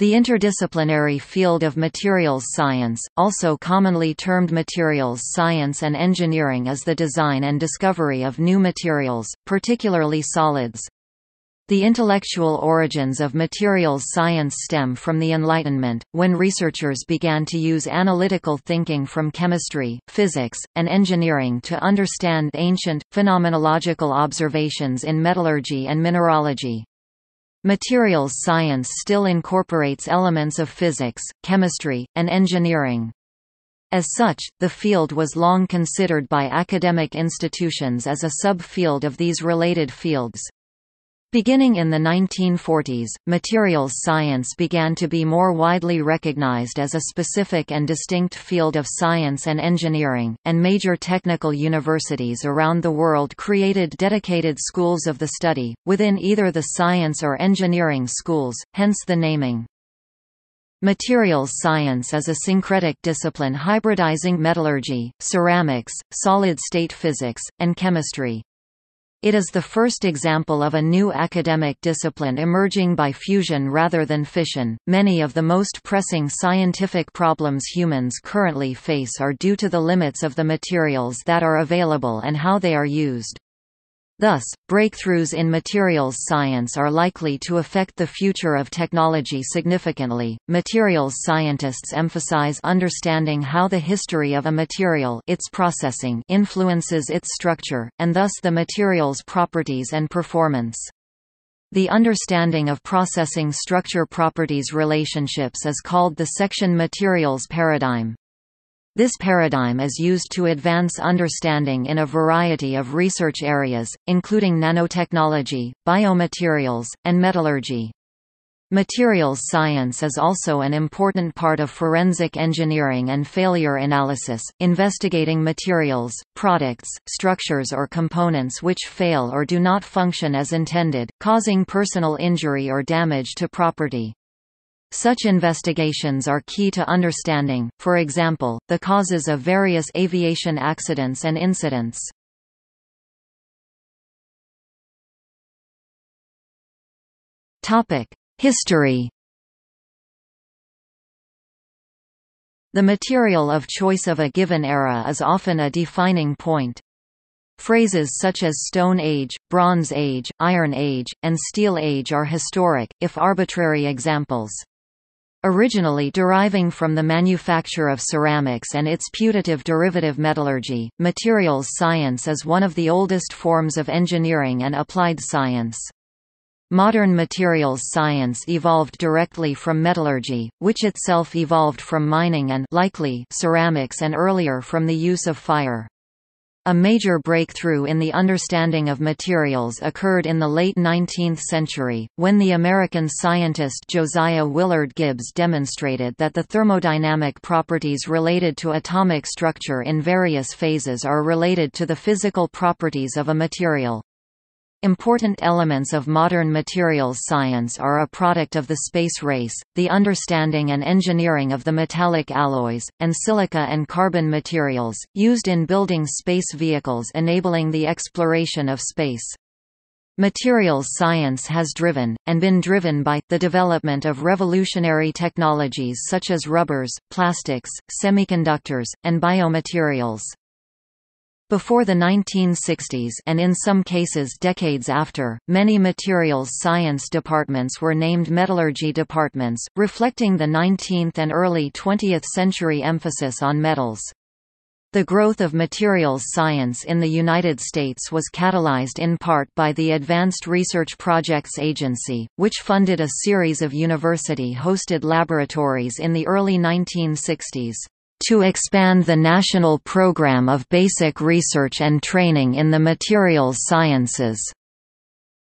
The interdisciplinary field of materials science, also commonly termed materials science and engineering, is the design and discovery of new materials, particularly solids. The intellectual origins of materials science stem from the Enlightenment, when researchers began to use analytical thinking from chemistry, physics, and engineering to understand ancient, phenomenological observations in metallurgy and mineralogy. Materials science still incorporates elements of physics, chemistry, and engineering. As such, the field was long considered by academic institutions as a subfield of these related fields. Beginning in the 1940s, materials science began to be more widely recognized as a specific and distinct field of science and engineering, and major technical universities around the world created dedicated schools of the study, within either the science or engineering schools, hence the naming. Materials science is a syncretic discipline hybridizing metallurgy, ceramics, solid-state physics, and chemistry. It is the first example of a new academic discipline emerging by fusion rather than fission. Many of the most pressing scientific problems humans currently face are due to the limits of the materials that are available and how they are used. Thus, breakthroughs in materials science are likely to affect the future of technology significantly. Materials scientists emphasize understanding how the history of a material, its processing, influences its structure, and thus the material's properties and performance. The understanding of processing structure properties relationships is called the section materials paradigm. This paradigm is used to advance understanding in a variety of research areas, including nanotechnology, biomaterials, and metallurgy. Materials science is also an important part of forensic engineering and failure analysis, investigating materials, products, structures or components which fail or do not function as intended, causing personal injury or damage to property. Such investigations are key to understanding, for example, the causes of various aviation accidents and incidents. History. The material of choice of a given era is often a defining point. Phrases such as Stone Age, Bronze Age, Iron Age, and Steel Age are historic, if arbitrary examples. Originally deriving from the manufacture of ceramics and its putative derivative metallurgy, materials science is one of the oldest forms of engineering and applied science. Modern materials science evolved directly from metallurgy, which itself evolved from mining and, likely, ceramics and earlier from the use of fire. A major breakthrough in the understanding of materials occurred in the late 19th century, when the American scientist Josiah Willard Gibbs demonstrated that the thermodynamic properties related to atomic structure in various phases are related to the physical properties of a material. Important elements of modern materials science are a product of the space race, the understanding and engineering of the metallic alloys, and silica and carbon materials, used in building space vehicles enabling the exploration of space. Materials science has driven, and been driven by, the development of revolutionary technologies such as rubbers, plastics, semiconductors, and biomaterials. Before the 1960s and in some cases decades after, many materials science departments were named metallurgy departments, reflecting the 19th and early 20th century emphasis on metals. The growth of materials science in the United States was catalyzed in part by the Advanced Research Projects Agency, which funded a series of university-hosted laboratories in the early 1960s. To expand the national program of basic research and training in the materials sciences.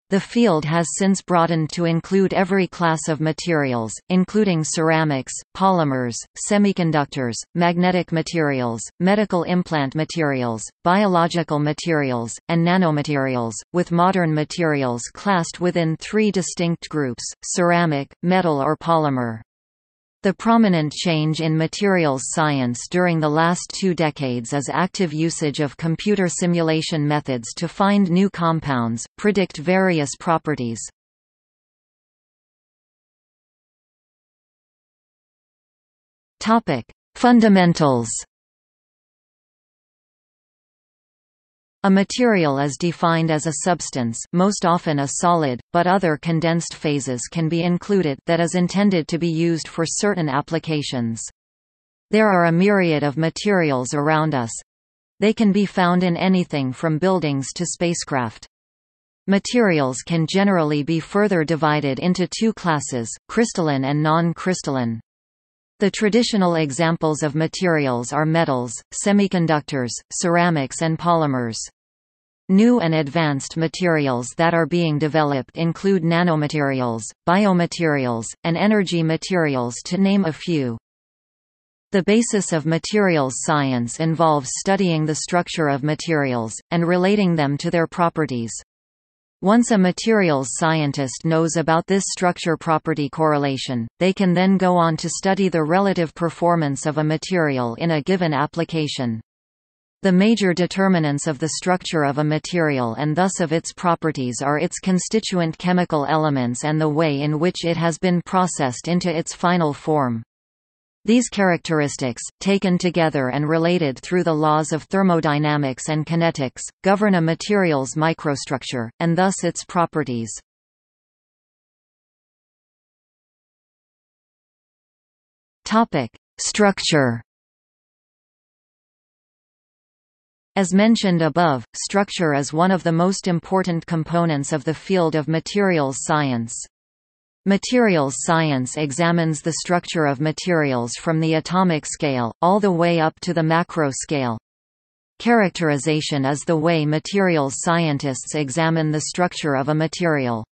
The field has since broadened to include every class of materials, including ceramics, polymers, semiconductors, magnetic materials, medical implant materials, biological materials, and nanomaterials, with modern materials classed within three distinct groups: ceramic, metal or polymer. The prominent change in materials science during the last two decades is active usage of computer simulation methods to find new compounds, predict various properties. Topic: Fundamentals. A material is defined as a substance, most often a solid, but other condensed phases can be included that is intended to be used for certain applications. There are a myriad of materials around us. They can be found in anything from buildings to spacecraft. Materials can generally be further divided into two classes, crystalline and non-crystalline. The traditional examples of materials are metals, semiconductors, ceramics and polymers. New and advanced materials that are being developed include nanomaterials, biomaterials, and energy materials, to name a few. The basis of materials science involves studying the structure of materials, and relating them to their properties. Once a materials scientist knows about this structure-property correlation, they can then go on to study the relative performance of a material in a given application. The major determinants of the structure of a material and thus of its properties are its constituent chemical elements and the way in which it has been processed into its final form. These characteristics, taken together and related through the laws of thermodynamics and kinetics, govern a material's microstructure, and thus its properties. == Structure == As mentioned above, structure is one of the most important components of the field of materials science. Materials science examines the structure of materials from the atomic scale, all the way up to the macro scale. Characterization is the way materials scientists examine the structure of a material.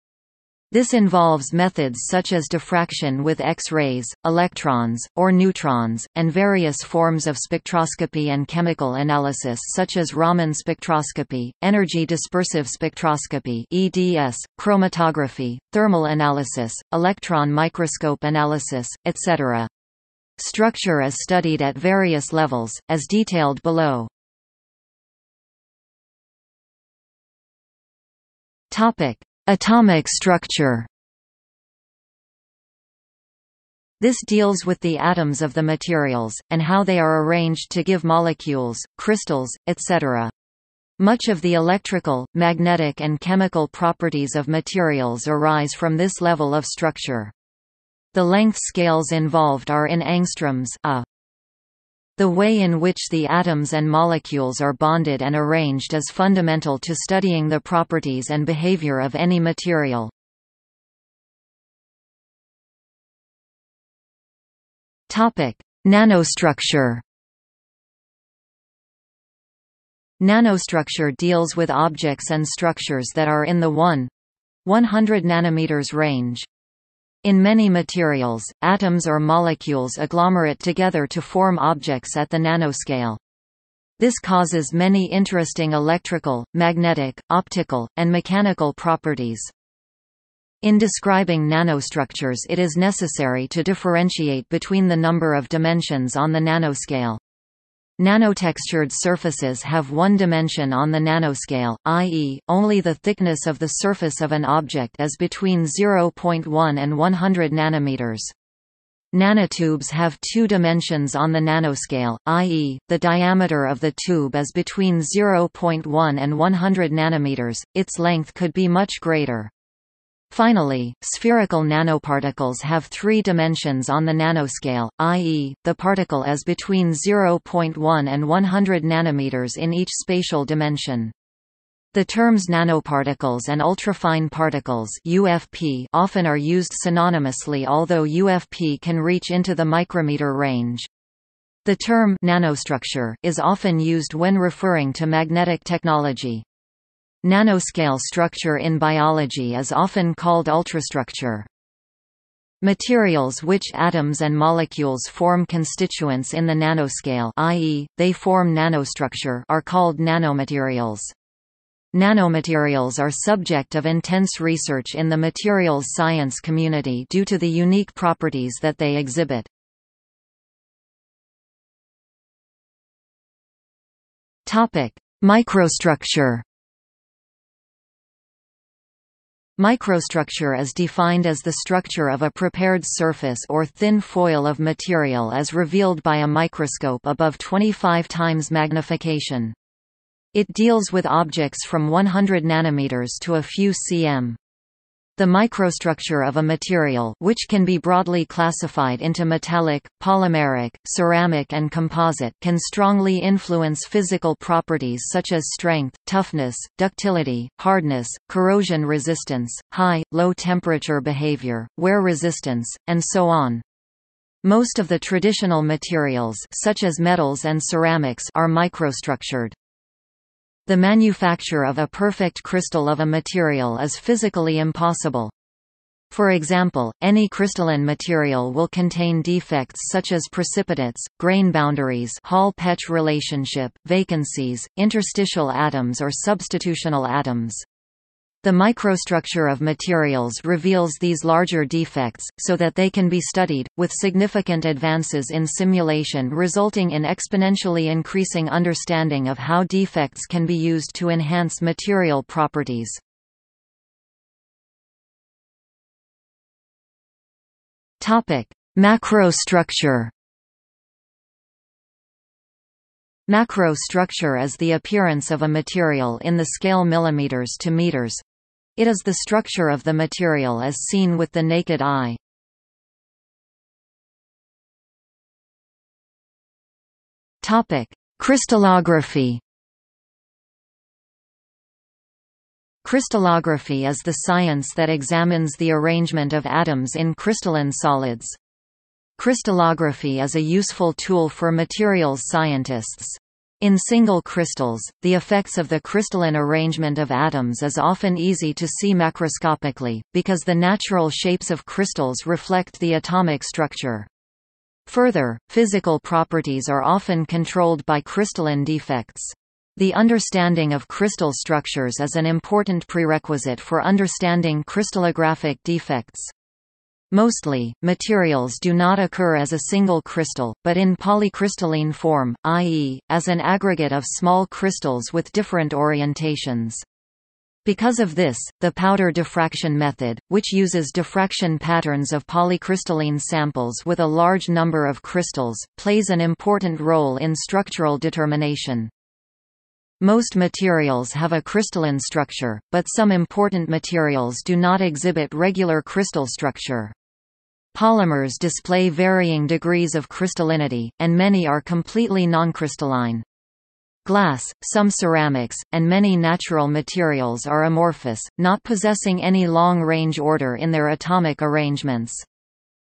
This involves methods such as diffraction with X-rays, electrons, or neutrons, and various forms of spectroscopy and chemical analysis such as Raman spectroscopy, energy dispersive spectroscopy (EDS), chromatography, thermal analysis, electron microscope analysis, etc. Structure is studied at various levels, as detailed below. Atomic structure. This deals with the atoms of the materials, and how they are arranged to give molecules, crystals, etc. Much of the electrical, magnetic and chemical properties of materials arise from this level of structure. The length scales involved are in angstroms. The way in which the atoms and molecules are bonded and arranged is fundamental to studying the properties and behavior of any material. == Nanostructure == Nanostructure deals with objects and structures that are in the 100 nanometers range. In many materials, atoms or molecules agglomerate together to form objects at the nanoscale. This causes many interesting electrical, magnetic, optical, and mechanical properties. In describing nanostructures, it is necessary to differentiate between the number of dimensions on the nanoscale. Nanotextured surfaces have one dimension on the nanoscale, i.e., only the thickness of the surface of an object is between 0.1 and 100 nanometers. Nanotubes have two dimensions on the nanoscale, i.e., the diameter of the tube is between 0.1 and 100 nanometers, its length could be much greater. Finally, spherical nanoparticles have three dimensions on the nanoscale, i.e., the particle is between 0.1 and 100 nanometers in each spatial dimension. The terms nanoparticles and ultrafine particles (UFP) often are used synonymously, although UFP can reach into the micrometer range. The term nanostructure is often used when referring to magnetic technology. Nanoscale structure in biology is often called ultrastructure. Materials which atoms and molecules form constituents in the nanoscale, i.e., they form nanostructure, are called nanomaterials. Nanomaterials are subject of intense research in the materials science community due to the unique properties that they exhibit. Topic: Microstructure. Microstructure is defined as the structure of a prepared surface or thin foil of material as revealed by a microscope above 25 times magnification. It deals with objects from 100 nanometers to a few cm. The microstructure of a material, which can be broadly classified into metallic, polymeric, ceramic and composite, can strongly influence physical properties such as strength, toughness, ductility, hardness, corrosion resistance, high, low temperature behavior, wear resistance, and so on. Most of the traditional materials, such as metals and ceramics, are microstructured. The manufacture of a perfect crystal of a material is physically impossible. For example, any crystalline material will contain defects such as precipitates, grain boundaries, Hall-Petch relationship, vacancies, interstitial atoms or substitutional atoms. The microstructure of materials reveals these larger defects, so that they can be studied, with significant advances in simulation resulting in exponentially increasing understanding of how defects can be used to enhance material properties. Macrostructure. Macrostructure is the appearance of a material in the scale millimeters to meters. It is the structure of the material as seen with the naked eye. Topic: Crystallography. Crystallography is the science that examines the arrangement of atoms in crystalline solids. Crystallography is a useful tool for materials scientists. In single crystals, the effects of the crystalline arrangement of atoms is often easy to see macroscopically, because the natural shapes of crystals reflect the atomic structure. Further, physical properties are often controlled by crystalline defects. The understanding of crystal structures is an important prerequisite for understanding crystallographic defects. Mostly, materials do not occur as a single crystal, but in polycrystalline form, i.e., as an aggregate of small crystals with different orientations. Because of this, the powder diffraction method, which uses diffraction patterns of polycrystalline samples with a large number of crystals, plays an important role in structural determination. Most materials have a crystalline structure, but some important materials do not exhibit regular crystal structure. Polymers display varying degrees of crystallinity, and many are completely noncrystalline. Glass, some ceramics, and many natural materials are amorphous, not possessing any long-range order in their atomic arrangements.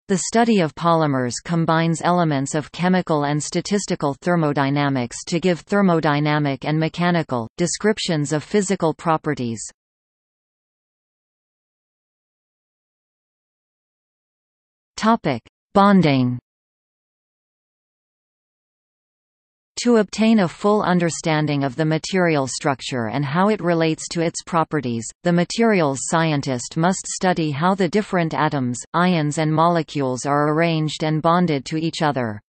The study of polymers combines elements of chemical and statistical thermodynamics to give thermodynamic and mechanical descriptions of physical properties. Topic: Bonding. To obtain a full understanding of the material structure and how it relates to its properties, the materials scientist must study how the different atoms, ions and molecules are arranged and bonded to each other.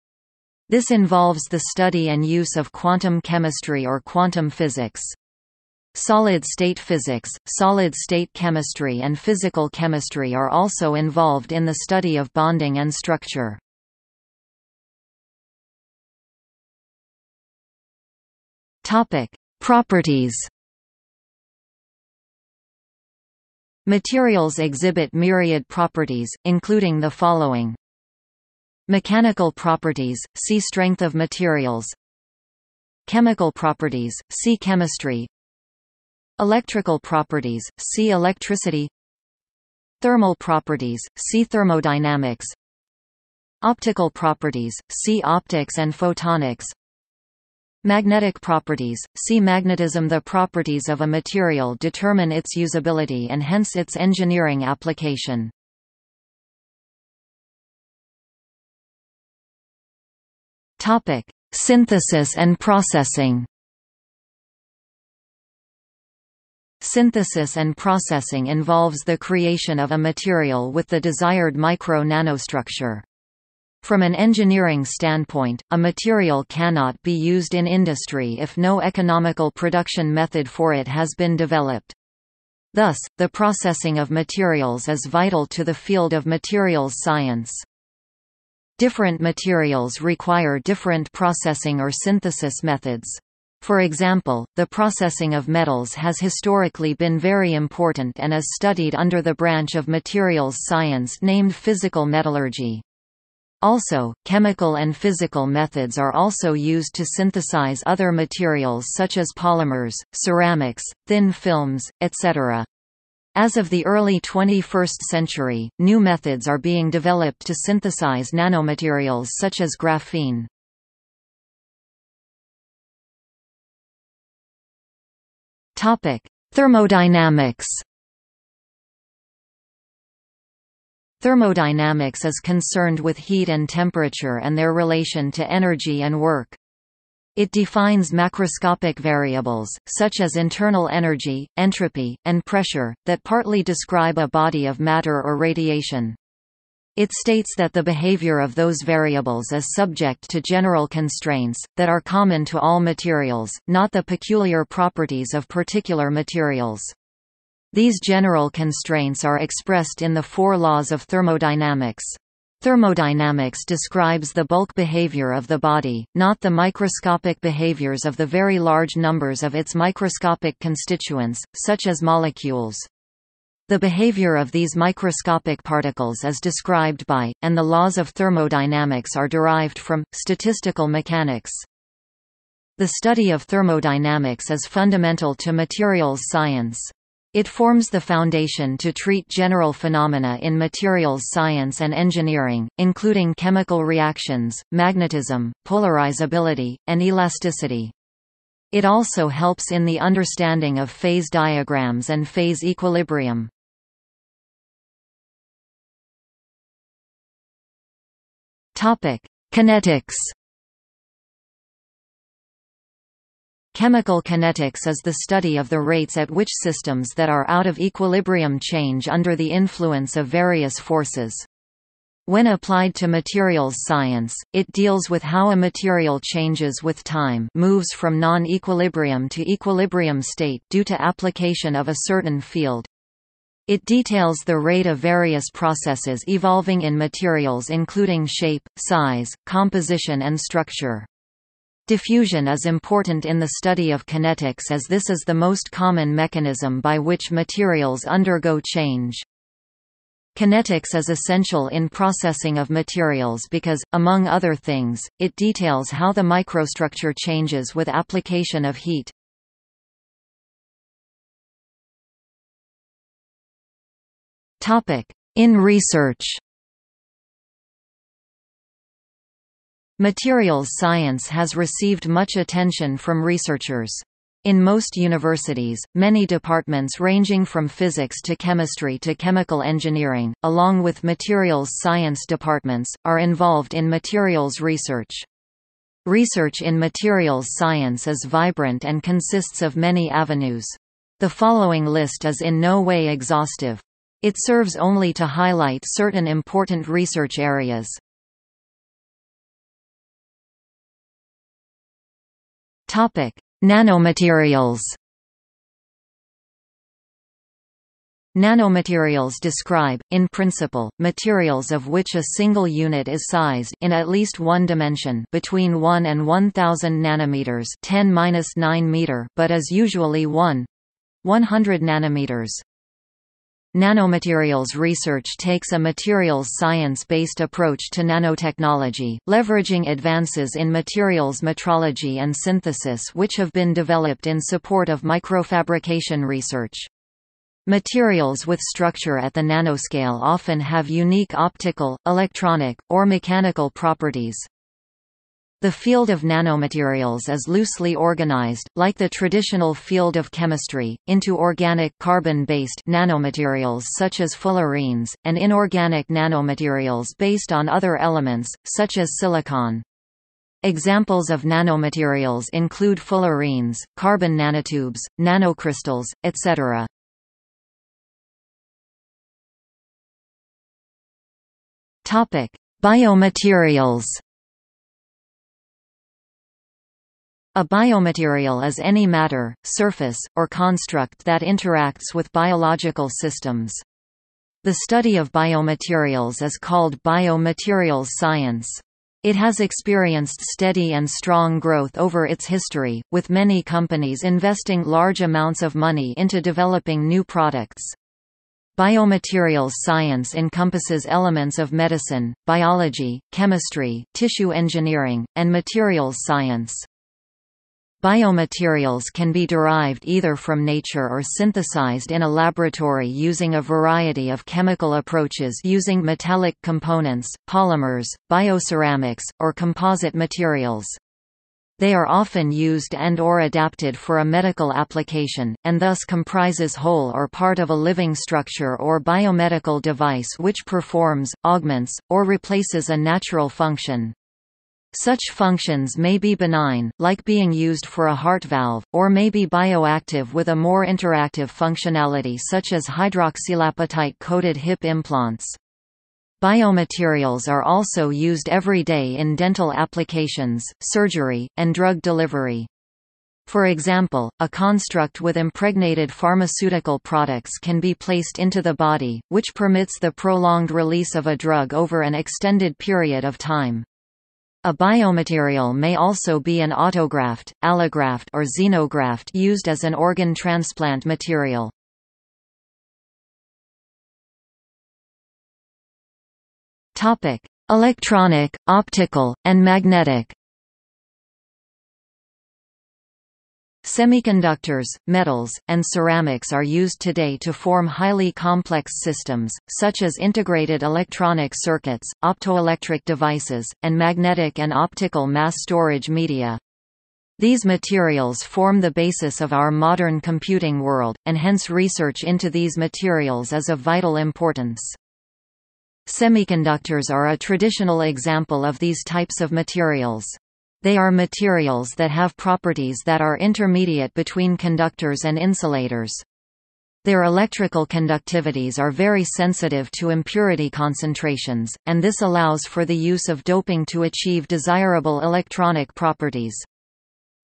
This involves the study and use of quantum chemistry or quantum physics. Solid-state physics, solid-state chemistry and physical chemistry are also involved in the study of bonding and structure. Topic: Properties. Materials exhibit myriad properties, including the following: mechanical properties, see strength of materials; chemical properties, see chemistry; electrical properties, see electricity; thermal properties, see thermodynamics; optical properties, see optics and photonics; magnetic properties, see magnetism. The properties of a material determine its usability and hence its engineering application. Topic: Synthesis and processing. Synthesis and processing involves the creation of a material with the desired micro-nanostructure. From an engineering standpoint, a material cannot be used in industry if no economical production method for it has been developed. Thus, the processing of materials is vital to the field of materials science. Different materials require different processing or synthesis methods. For example, the processing of metals has historically been very important and is studied under the branch of materials science named physical metallurgy. Also, chemical and physical methods are also used to synthesize other materials such as polymers, ceramics, thin films, etc. As of the early 21st century, new methods are being developed to synthesize nanomaterials such as graphene. Thermodynamics. Thermodynamics is concerned with heat and temperature and their relation to energy and work. It defines macroscopic variables, such as internal energy, entropy, and pressure, that partly describe a body of matter or radiation. It states that the behavior of those variables is subject to general constraints, that are common to all materials, not the peculiar properties of particular materials. These general constraints are expressed in the four laws of thermodynamics. Thermodynamics describes the bulk behavior of the body, not the microscopic behaviors of the very large numbers of its microscopic constituents, such as molecules. The behavior of these microscopic particles is described by, and the laws of thermodynamics are derived from, statistical mechanics. The study of thermodynamics is fundamental to materials science. It forms the foundation to treat general phenomena in materials science and engineering, including chemical reactions, magnetism, polarizability, and elasticity. It also helps in the understanding of phase diagrams and phase equilibrium. Kinetics. Chemical kinetics is the study of the rates at which systems that are out of equilibrium change under the influence of various forces. When applied to materials science, it deals with how a material changes with time, moves from non-equilibrium to equilibrium state due to application of a certain field. It details the rate of various processes evolving in materials including shape, size, composition and structure. Diffusion is important in the study of kinetics as this is the most common mechanism by which materials undergo change. Kinetics is essential in processing of materials because, among other things, it details how the microstructure changes with application of heat. In research. Materials science has received much attention from researchers. In most universities, many departments ranging from physics to chemistry to chemical engineering, along with materials science departments, are involved in materials research. Research in materials science is vibrant and consists of many avenues. The following list is in no way exhaustive. It serves only to highlight certain important research areas. Nanomaterials. Nanomaterials describe, in principle, materials of which a single unit is sized in at least one dimension between 1 and 1,000 nanometers (10^-9 meter), but is usually 1/100 nanometers. Nanomaterials research takes a materials science-based approach to nanotechnology, leveraging advances in materials metrology and synthesis which have been developed in support of microfabrication research. Materials with structure at the nanoscale often have unique optical, electronic, or mechanical properties. The field of nanomaterials is loosely organized, like the traditional field of chemistry, into organic carbon-based nanomaterials such as fullerenes, and inorganic nanomaterials based on other elements, such as silicon. Examples of nanomaterials include fullerenes, carbon nanotubes, nanocrystals, etc. Biomaterials. A biomaterial is any matter, surface, or construct that interacts with biological systems. The study of biomaterials is called biomaterials science. It has experienced steady and strong growth over its history, with many companies investing large amounts of money into developing new products. Biomaterials science encompasses elements of medicine, biology, chemistry, tissue engineering, and materials science. Biomaterials can be derived either from nature or synthesized in a laboratory using a variety of chemical approaches using metallic components, polymers, bioceramics, or composite materials. They are often used and/or adapted for a medical application, and thus comprises whole or part of a living structure or biomedical device which performs, augments, or replaces a natural function. Such functions may be benign, like being used for a heart valve, or may be bioactive with a more interactive functionality such as hydroxylapatite-coated hip implants. Biomaterials are also used every day in dental applications, surgery, and drug delivery. For example, a construct with impregnated pharmaceutical products can be placed into the body, which permits the prolonged release of a drug over an extended period of time. A biomaterial may also be an autograft, allograft, or xenograft used as an organ transplant material. Topic: Electronic, optical, and magnetic. Semiconductors, metals, and ceramics are used today to form highly complex systems, such as integrated electronic circuits, optoelectric devices, and magnetic and optical mass storage media. These materials form the basis of our modern computing world, and hence research into these materials is of vital importance. Semiconductors are a traditional example of these types of materials. They are materials that have properties that are intermediate between conductors and insulators. Their electrical conductivities are very sensitive to impurity concentrations, and this allows for the use of doping to achieve desirable electronic properties.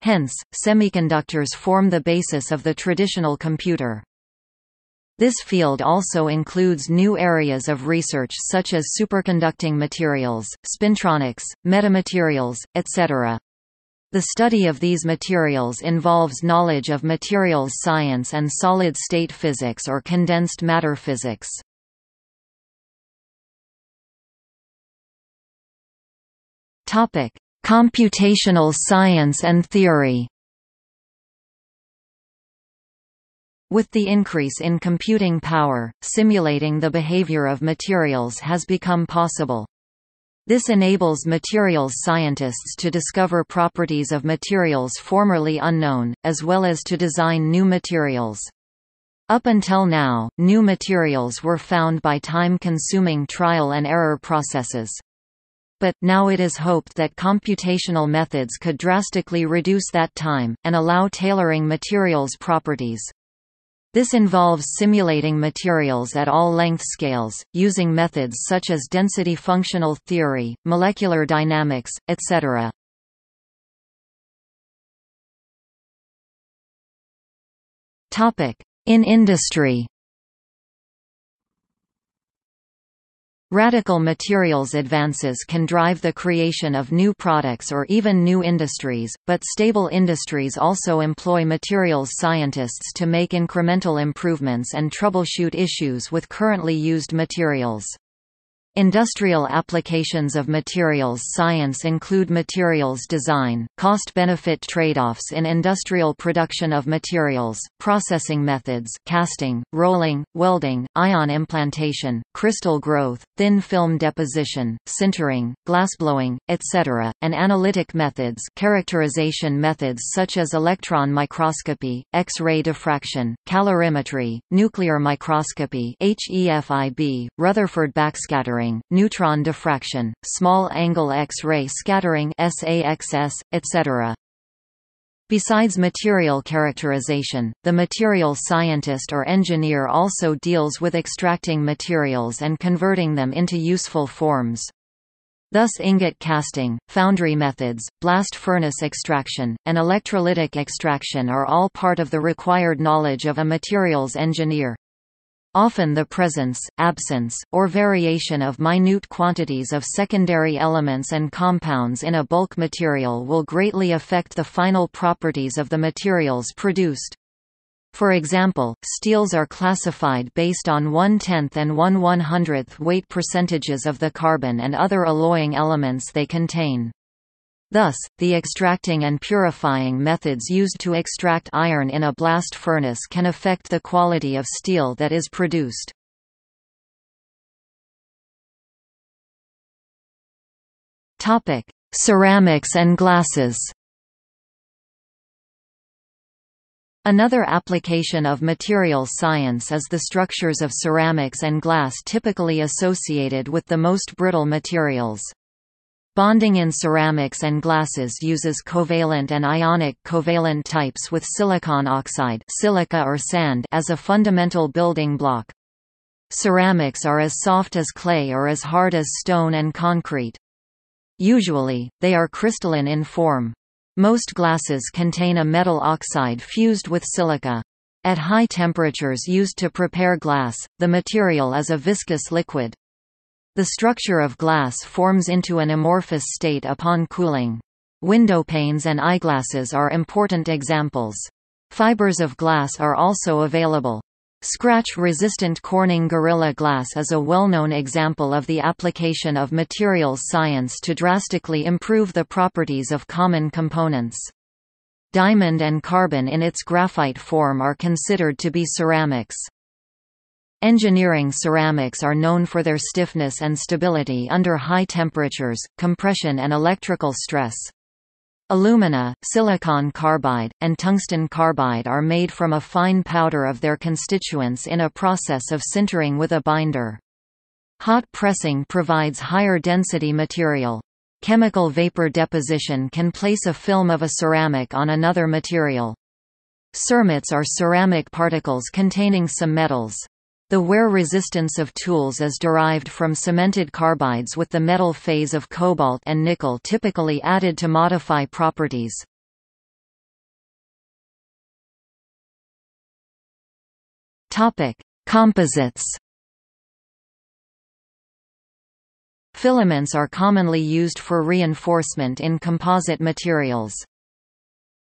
Hence, semiconductors form the basis of the traditional computer. This field also includes new areas of research such as superconducting materials, spintronics, metamaterials, etc. The study of these materials involves knowledge of materials science and solid-state physics or condensed matter physics. Topic: Computational science and theory. With the increase in computing power, simulating the behavior of materials has become possible. This enables materials scientists to discover properties of materials formerly unknown, as well as to design new materials. Up until now, new materials were found by time-consuming trial and error processes. But, now it is hoped that computational methods could drastically reduce that time, and allow tailoring materials' properties. This involves simulating materials at all length scales, using methods such as density functional theory, molecular dynamics, etc. In industry, radical materials advances can drive the creation of new products or even new industries, but stable industries also employ materials scientists to make incremental improvements and troubleshoot issues with currently used materials. Industrial applications of materials science include materials design, cost-benefit trade-offs in industrial production of materials, processing methods, casting, rolling, welding, ion implantation, crystal growth, thin film deposition, sintering, glassblowing, etc., and analytic methods, characterization methods such as electron microscopy, X-ray diffraction, calorimetry, nuclear microscopy, HEFIB, Rutherford backscattering, neutron diffraction, small-angle X-ray scattering (SAXS), etc. Besides material characterization, the material scientist or engineer also deals with extracting materials and converting them into useful forms. Thus ingot casting, foundry methods, blast furnace extraction, and electrolytic extraction are all part of the required knowledge of a materials engineer. Often the presence, absence, or variation of minute quantities of secondary elements and compounds in a bulk material will greatly affect the final properties of the materials produced. For example, steels are classified based on 1/10th and 1/100th weight percentages of the carbon and other alloying elements they contain. Thus, the extracting and purifying methods used to extract iron in a blast furnace can affect the quality of steel that is produced. Topic: Ceramics and glasses. Another application of materials science is the structures of ceramics and glass typically associated with the most brittle materials. Bonding in ceramics and glasses uses covalent and ionic covalent types with silicon oxide, silica or sand as a fundamental building block. Ceramics are as soft as clay or as hard as stone and concrete. Usually, they are crystalline in form. Most glasses contain a metal oxide fused with silica. At high temperatures used to prepare glass, the material is a viscous liquid. The structure of glass forms into an amorphous state upon cooling. Windowpanes and eyeglasses are important examples. Fibers of glass are also available. Scratch-resistant Corning Gorilla Glass is a well-known example of the application of materials science to drastically improve the properties of common components. Diamond and carbon in its graphite form are considered to be ceramics. Engineering ceramics are known for their stiffness and stability under high temperatures, compression and electrical stress. Alumina, silicon carbide, and tungsten carbide are made from a fine powder of their constituents in a process of sintering with a binder. Hot pressing provides higher density material. Chemical vapor deposition can place a film of a ceramic on another material. Cermets are ceramic particles containing some metals. The wear resistance of tools is derived from cemented carbides with the metal phase of cobalt and nickel typically added to modify properties. == Composites == Filaments are commonly used for reinforcement in composite materials.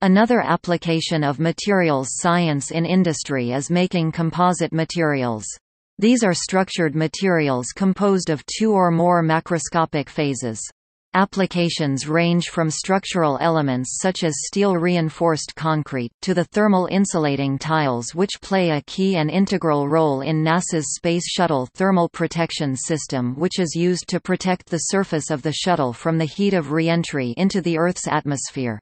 Another application of materials science in industry is making composite materials. These are structured materials composed of two or more macroscopic phases. Applications range from structural elements such as steel-reinforced concrete, to the thermal insulating tiles which play a key and integral role in NASA's Space Shuttle Thermal Protection System, which is used to protect the surface of the shuttle from the heat of re-entry into the Earth's atmosphere.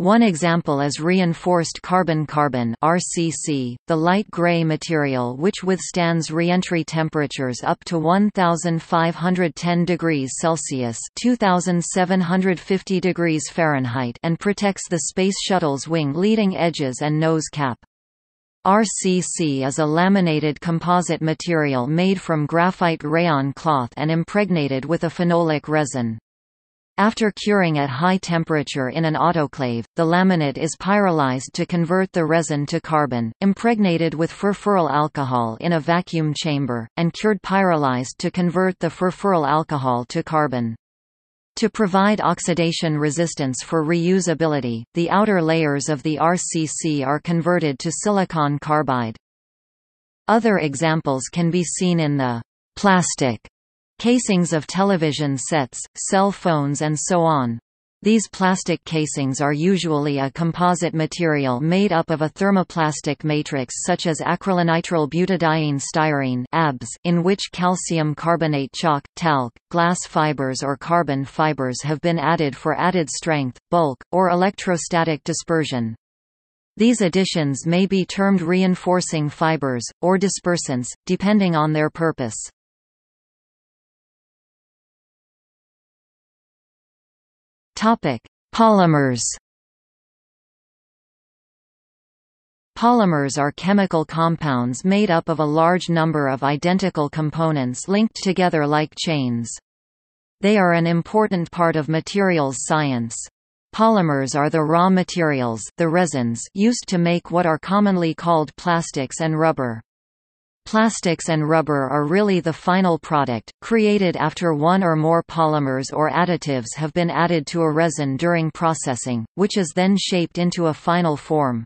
One example is reinforced carbon-carbon (RCC), the light gray material which withstands re-entry temperatures up to 1,510 degrees Celsius (2,750 degrees Fahrenheit) and protects the Space Shuttle's wing leading edges and nose cap. RCC is a laminated composite material made from graphite rayon cloth and impregnated with a phenolic resin. After curing at high temperature in an autoclave, the laminate is pyrolyzed to convert the resin to carbon, impregnated with furfuryl alcohol in a vacuum chamber, and cured pyrolyzed to convert the furfuryl alcohol to carbon. To provide oxidation resistance for reusability, the outer layers of the RCC are converted to silicon carbide. Other examples can be seen in the plastic casings of television sets, cell phones and so on. These plastic casings are usually a composite material made up of a thermoplastic matrix such as acrylonitrile butadiene styrene (ABS), in which calcium carbonate chalk, talc, glass fibers or carbon fibers have been added for added strength, bulk, or electrostatic dispersion. These additions may be termed reinforcing fibers, or dispersants, depending on their purpose. Polymers. Polymers are chemical compounds made up of a large number of identical components linked together like chains. They are an important part of materials science. Polymers are the raw materials, the resins used to make what are commonly called plastics and rubber. Plastics and rubber are really the final product, created after one or more polymers or additives have been added to a resin during processing, which is then shaped into a final form.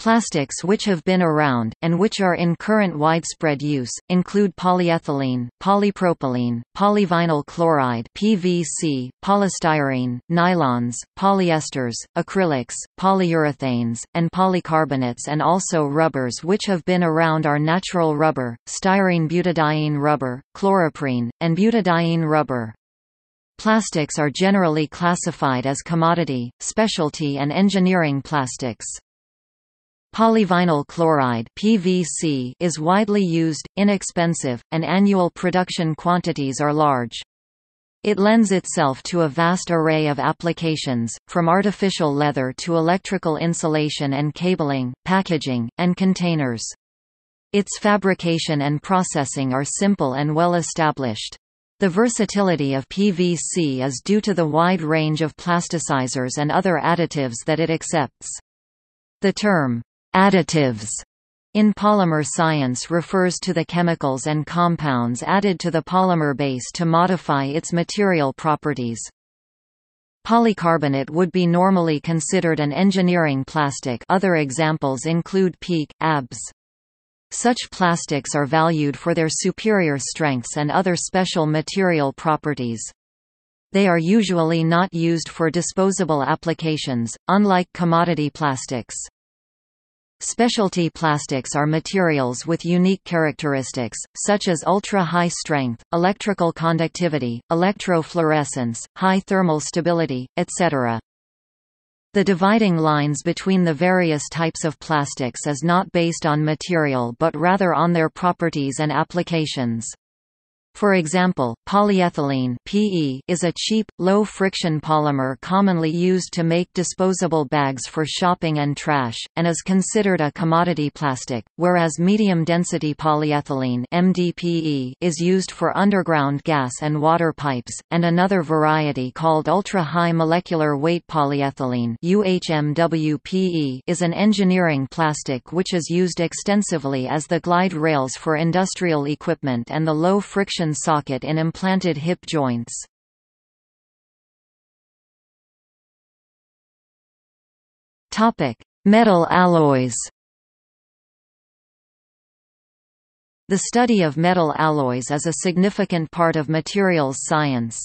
Plastics which have been around, and which are in current widespread use, include polyethylene, polypropylene, polyvinyl chloride (PVC), polystyrene, nylons, polyesters, acrylics, polyurethanes, and polycarbonates, and also rubbers which have been around are natural rubber, styrene butadiene rubber, chloroprene, and butadiene rubber. Plastics are generally classified as commodity, specialty, and engineering plastics. Polyvinyl chloride (PVC) is widely used, inexpensive, and annual production quantities are large. It lends itself to a vast array of applications, from artificial leather to electrical insulation and cabling, packaging, and containers. Its fabrication and processing are simple and well established. The versatility of PVC is due to the wide range of plasticizers and other additives that it accepts. The term additives in polymer science refers to the chemicals and compounds added to the polymer base to modify its material properties. Polycarbonate would be normally considered an engineering plastic. Other examples include PEEK, ABS. Such plastics are valued for their superior strengths and other special material properties. They are usually not used for disposable applications, unlike commodity plastics. Specialty plastics are materials with unique characteristics, such as ultra-high strength, electrical conductivity, electrofluorescence, high thermal stability, etc. The dividing lines between the various types of plastics is not based on material but rather on their properties and applications. For example, polyethylene (PE) is a cheap, low-friction polymer commonly used to make disposable bags for shopping and trash, and is considered a commodity plastic, whereas medium-density polyethylene (MDPE) is used for underground gas and water pipes, and another variety called ultra-high molecular weight polyethylene (UHMWPE) is an engineering plastic which is used extensively as the glide rails for industrial equipment and the low-friction socket in implanted hip joints. Metal alloys. The study of metal alloys is a significant part of materials science.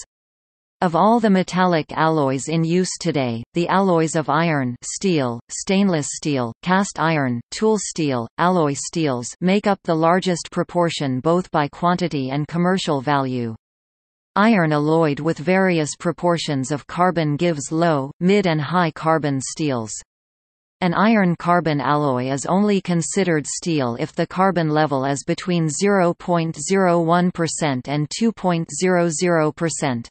Of all the metallic alloys in use today, the alloys of iron, steel, stainless steel, cast iron, tool steel, alloy steels make up the largest proportion both by quantity and commercial value. Iron alloyed with various proportions of carbon gives low, mid and high carbon steels. An iron-carbon alloy is only considered steel if the carbon level is between 0.01% and 2.00%.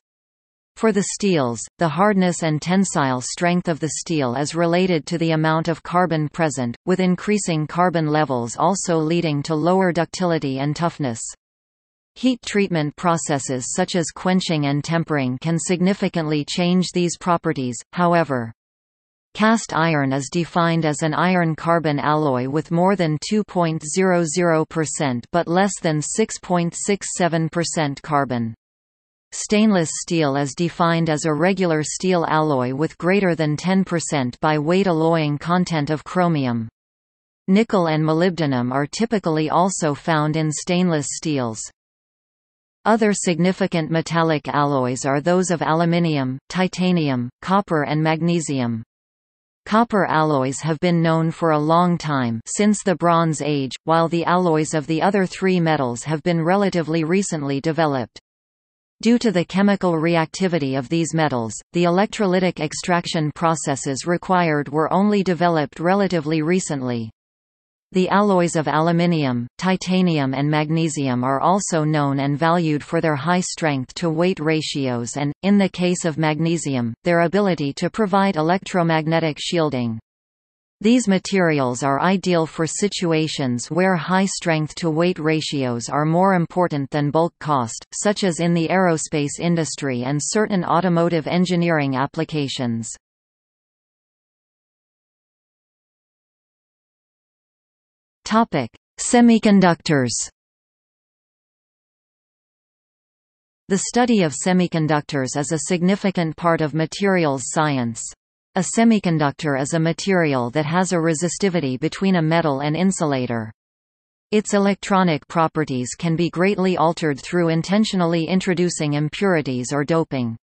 For the steels, the hardness and tensile strength of the steel is related to the amount of carbon present, with increasing carbon levels also leading to lower ductility and toughness. Heat treatment processes such as quenching and tempering can significantly change these properties, however. Cast iron is defined as an iron-carbon alloy with more than 2.00% but less than 6.67% carbon. Stainless steel is defined as a regular steel alloy with greater than 10% by weight alloying content of chromium. Nickel and molybdenum are typically also found in stainless steels. Other significant metallic alloys are those of aluminium, titanium, copper and magnesium. Copper alloys have been known for a long time, since the Bronze Age, while the alloys of the other three metals have been relatively recently developed. Due to the chemical reactivity of these metals, the electrolytic extraction processes required were only developed relatively recently. The alloys of aluminium, titanium and magnesium are also known and valued for their high strength-to-weight ratios and, in the case of magnesium, their ability to provide electromagnetic shielding. These materials are ideal for situations where high strength-to-weight ratios are more important than bulk cost, such as in the aerospace industry and certain automotive engineering applications. Semiconductors. The study of semiconductors is a significant part of materials science. A semiconductor is a material that has a resistivity between a metal and insulator. Its electronic properties can be greatly altered through intentionally introducing impurities or doping.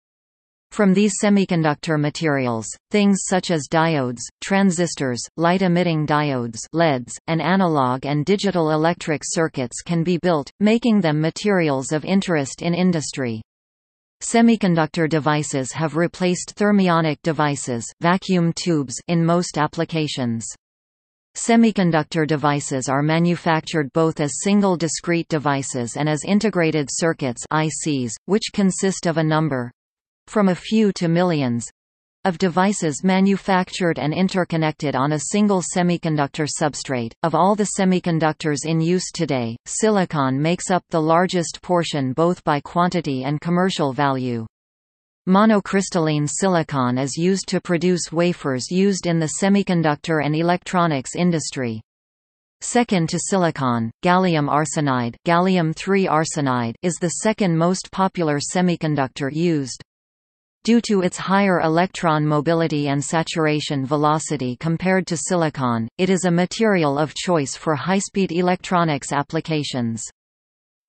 From these semiconductor materials, things such as diodes, transistors, light-emitting diodes (LEDs), and analog and digital electric circuits can be built, making them materials of interest in industry. Semiconductor devices have replaced thermionic devices, vacuum tubes, in most applications. Semiconductor devices are manufactured both as single discrete devices and as integrated circuits (ICs), which consist of a number, from a few to millions, of devices manufactured and interconnected on a single semiconductor substrate. Of all the semiconductors in use today, silicon makes up the largest portion both by quantity and commercial value. Monocrystalline silicon is used to produce wafers used in the semiconductor and electronics industry. Second to silicon, gallium arsenide (gallium-3 arsenide) is the second most popular semiconductor used. Due to its higher electron mobility and saturation velocity compared to silicon, it is a material of choice for high-speed electronics applications.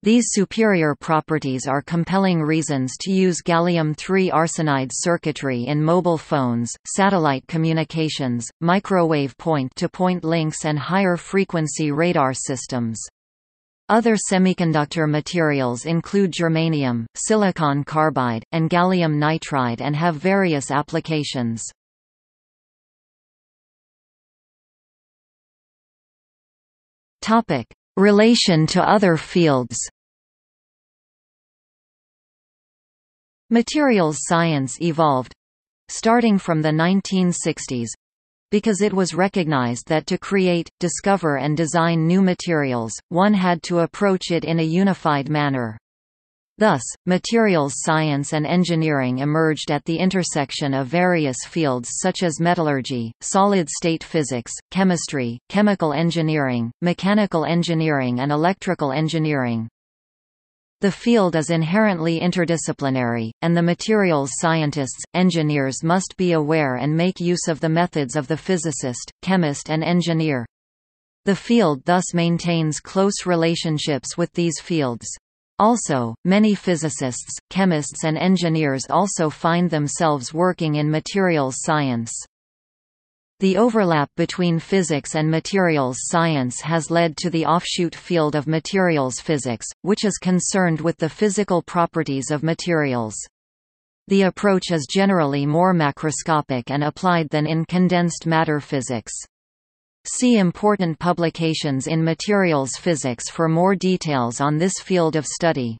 These superior properties are compelling reasons to use gallium-3 arsenide circuitry in mobile phones, satellite communications, microwave point-to-point links and higher-frequency radar systems. Other semiconductor materials include germanium, silicon carbide, and gallium nitride and have various applications. Relation to other fields. Materials science evolved—starting from the 1960s, because it was recognized that to create, discover and design new materials, one had to approach it in a unified manner. Thus, materials science and engineering emerged at the intersection of various fields such as metallurgy, solid-state physics, chemistry, chemical engineering, mechanical engineering and electrical engineering. The field is inherently interdisciplinary, and the materials scientists, engineers must be aware and make use of the methods of the physicist, chemist and engineer. The field thus maintains close relationships with these fields. Also, many physicists, chemists and engineers also find themselves working in materials science. The overlap between physics and materials science has led to the offshoot field of materials physics, which is concerned with the physical properties of materials. The approach is generally more macroscopic and applied than in condensed matter physics. See important publications in materials physics for more details on this field of study.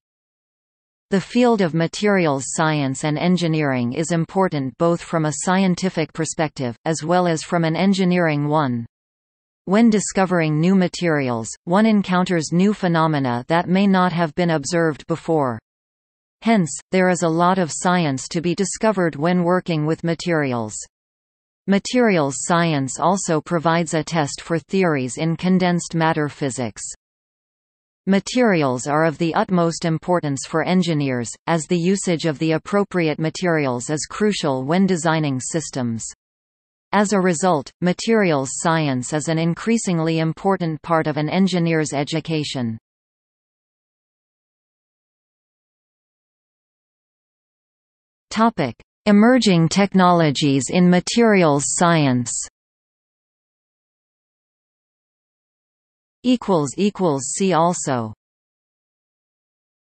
The field of materials science and engineering is important both from a scientific perspective, as well as from an engineering one. When discovering new materials, one encounters new phenomena that may not have been observed before. Hence, there is a lot of science to be discovered when working with materials. Materials science also provides a test for theories in condensed matter physics. Materials are of the utmost importance for engineers, as the usage of the appropriate materials is crucial when designing systems. As a result, materials science is an increasingly important part of an engineer's education. Emerging technologies in materials science. See also